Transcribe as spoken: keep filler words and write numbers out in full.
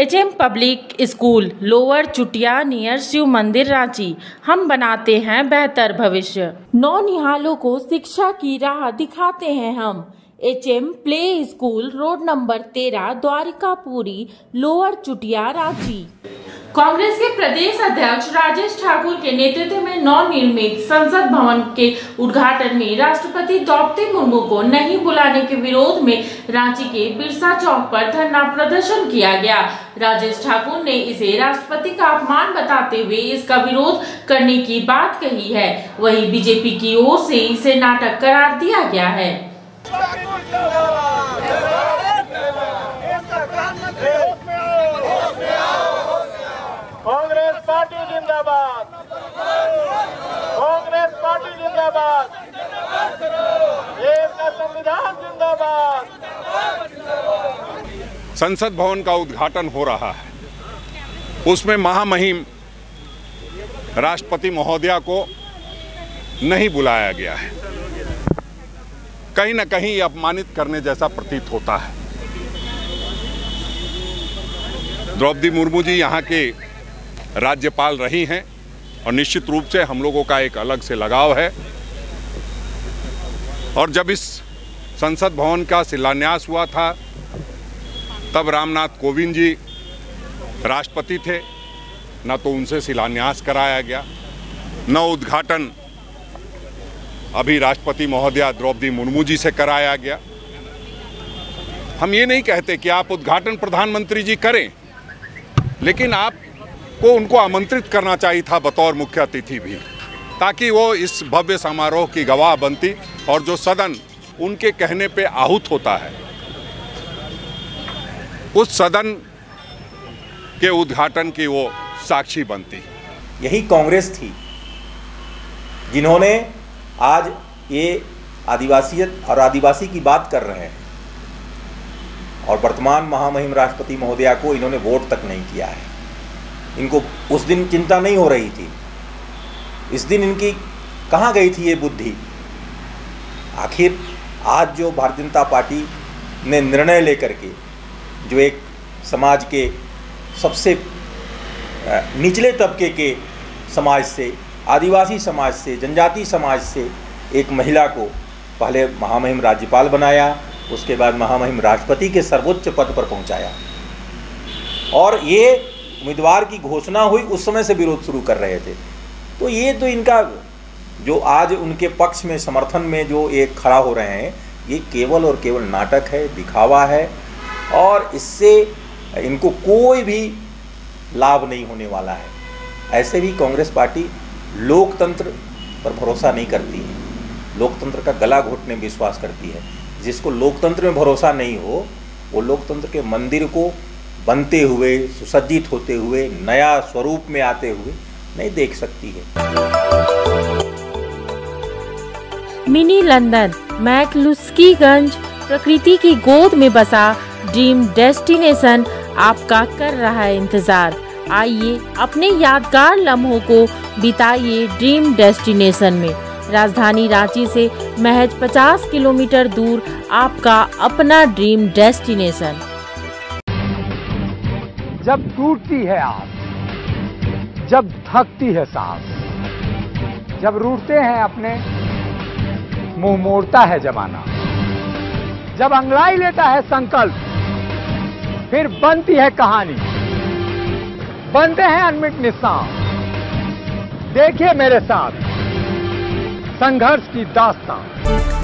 H M public school lower Chutia near Shiv Mandir Ranchi, हम बनाते हैं बेहतर भविष्य। नौनिहालों को शिक्षा की राह दिखाते हैं हम। H M play school road number तेरह द्वारिकापुरी लोअर चुटिया रांची। कांग्रेस के प्रदेश अध्यक्ष राजेश ठाकुर के नेतृत्व में नवनिर्मित संसद भवन के उद्घाटन में राष्ट्रपति द्रौपदी मुर्मू को नहीं बुलाने के विरोध में रांची के बिरसा चौक पर धरना प्रदर्शन किया गया। राजेश ठाकुर ने इसे राष्ट्रपति का अपमान बताते हुए इसका विरोध करने की बात कही है। वहीं बीजेपी की ओर से इसे नाटक करार दिया गया है। कांग्रेस पार्टी जिंदाबाद, कांग्रेस पार्टी जिंदाबाद, देश का संविधान जिंदाबाद। संसद भवन का उद्घाटन हो रहा है, उसमें महामहिम राष्ट्रपति महोदया को नहीं बुलाया गया है। कहीं न कहीं अपमानित करने जैसा प्रतीत होता है। द्रौपदी मुर्मू जी यहाँ के राज्यपाल रही हैं और निश्चित रूप से हम लोगों का एक अलग से लगाव है। और जब इस संसद भवन का शिलान्यास हुआ था तब रामनाथ कोविंद जी राष्ट्रपति थे, न तो उनसे शिलान्यास कराया गया, न उद्घाटन अभी राष्ट्रपति महोदया द्रौपदी मुर्मू जी से कराया गया। हम ये नहीं कहते कि आप उद्घाटन प्रधानमंत्री जी करें, लेकिन आप को उनको आमंत्रित करना चाहिए था बतौर मुख्य अतिथि भी, ताकि वो इस भव्य समारोह की गवाह बनती और जो सदन उनके कहने पे आहूत होता है, उस सदन के उद्घाटन की वो साक्षी बनती। यही कांग्रेस थी जिन्होंने आज ये आदिवासियत और आदिवासी की बात कर रहे हैं और वर्तमान महामहिम राष्ट्रपति महोदया को इन्होंने वोट तक नहीं किया है। इनको उस दिन चिंता नहीं हो रही थी, इस दिन इनकी कहाँ गई थी ये बुद्धि? आखिर आज जो भारतीय जनता पार्टी ने निर्णय लेकर के जो एक समाज के सबसे निचले तबके के समाज से, आदिवासी समाज से, जनजाति समाज से एक महिला को पहले महामहिम राज्यपाल बनाया, उसके बाद महामहिम राष्ट्रपति के सर्वोच्च पद पर पहुंचाया, और ये उम्मीदवार की घोषणा हुई उस समय से विरोध शुरू कर रहे थे। तो ये तो इनका जो आज उनके पक्ष में समर्थन में जो एक खड़ा हो रहे हैं, ये केवल और केवल नाटक है, दिखावा है, और इससे इनको कोई भी लाभ नहीं होने वाला है। ऐसे भी कांग्रेस पार्टी लोकतंत्र पर भरोसा नहीं करती है, लोकतंत्र का गला घोटने में विश्वास करती है। जिसको लोकतंत्र में भरोसा नहीं हो, वो लोकतंत्र के मंदिर को बनते हुए, सुसज्जित होते हुए, नया स्वरूप में आते हुए नहीं देख सकती है। मिनी लंदन, मैकलुस्कीगंज, प्रकृति की गोद में बसा ड्रीम डेस्टिनेशन आपका कर रहा है इंतजार। आइए अपने यादगार लम्हों को बिताइए ड्रीम डेस्टिनेशन में। राजधानी रांची से महज पचास किलोमीटर दूर आपका अपना ड्रीम डेस्टिनेशन। जब टूटती है आस, जब थकती है सांस, जब रूठते हैं अपने, मुंह मोड़ता है जमाना, जब अंगड़ाई लेता है संकल्प, फिर बनती है कहानी, बनते हैं अनमिट निशान। देखिए मेरे साथ संघर्ष की दास्तान।